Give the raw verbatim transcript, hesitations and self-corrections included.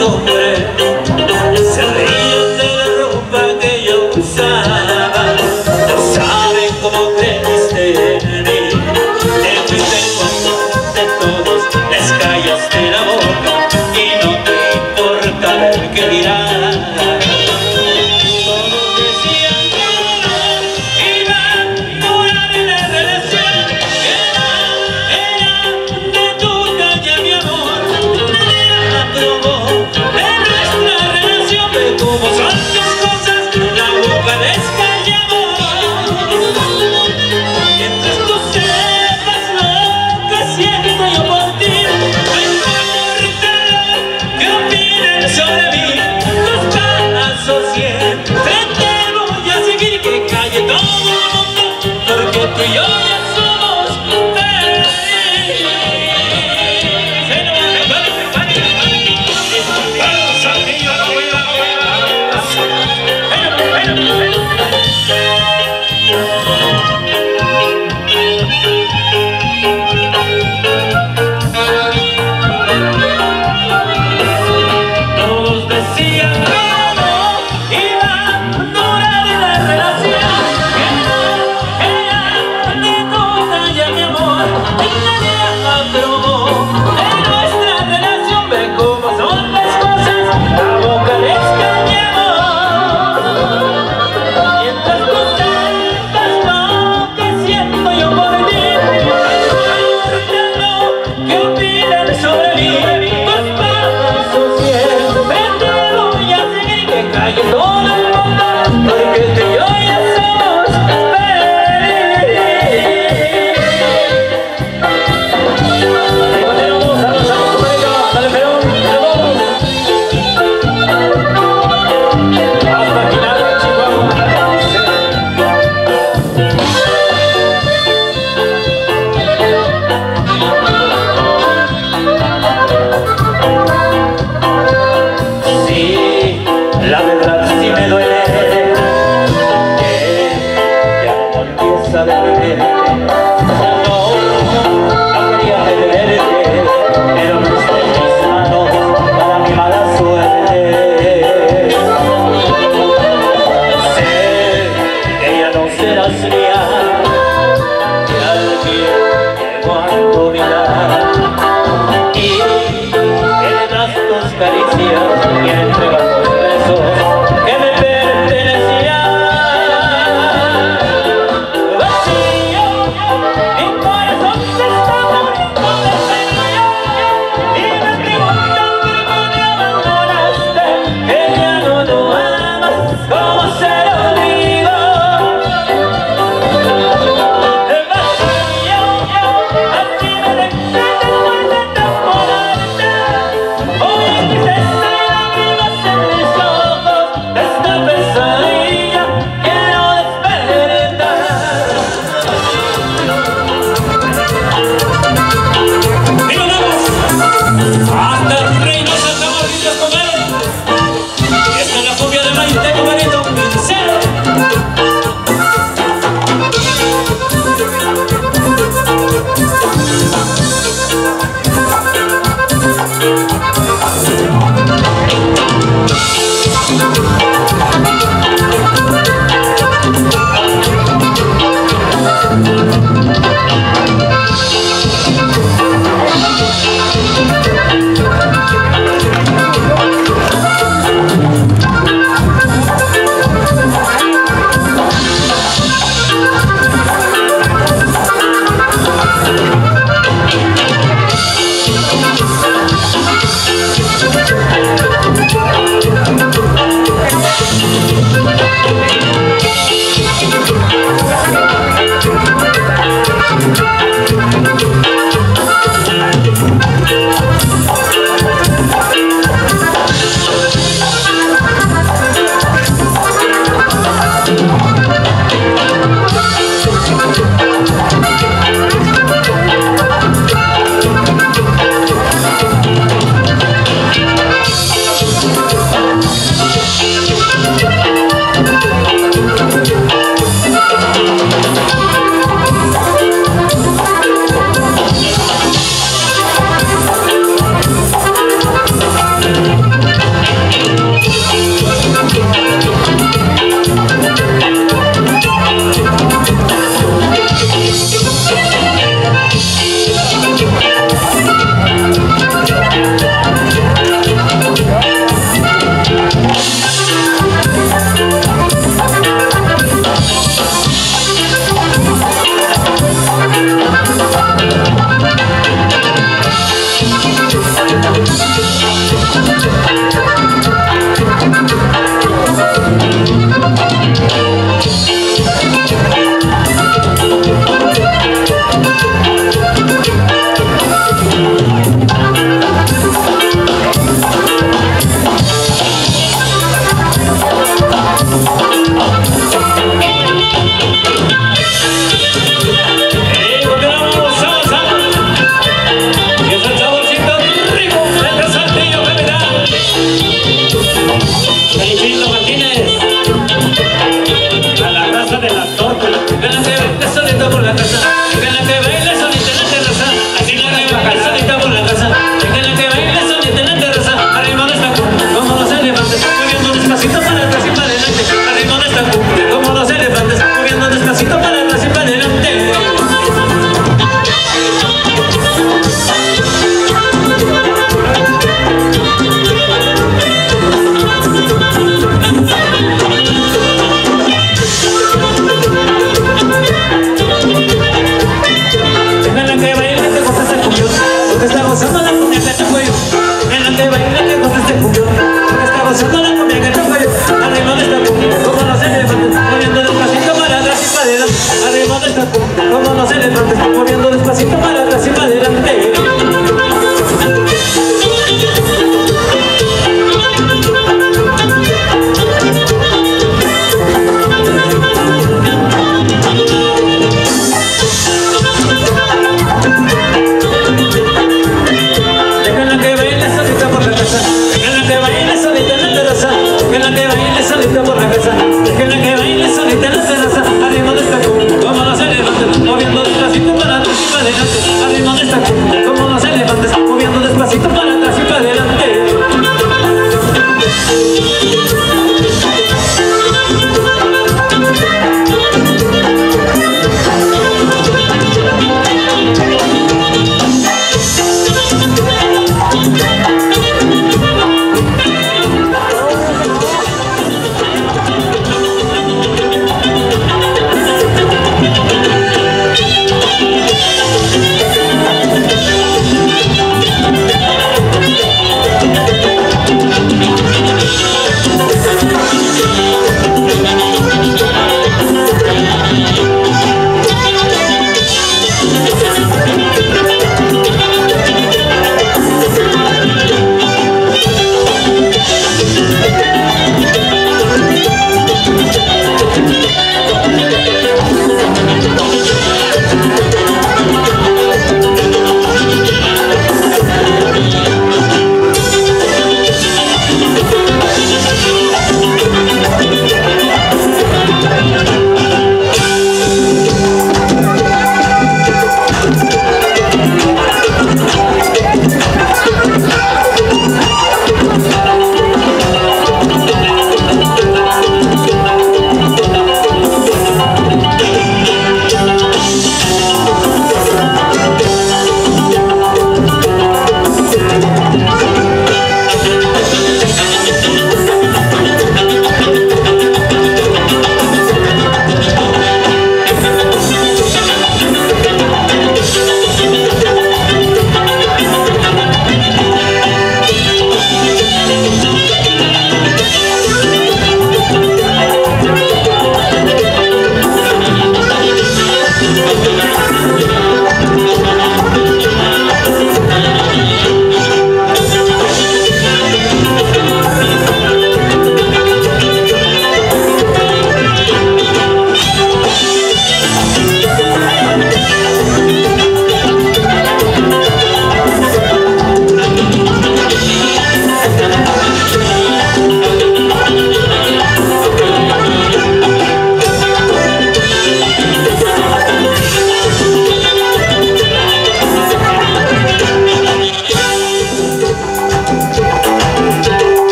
costumbre, se reían de la ropa que yo usaba. No saben cómo creíste de mí. Te fuiste con de todos, les callaste la boca y no te importa el que dirán. ¡Gracias! Arriba de esta cuna, moviendo despacito para atrás y para adelante. Arriba de esta cuna,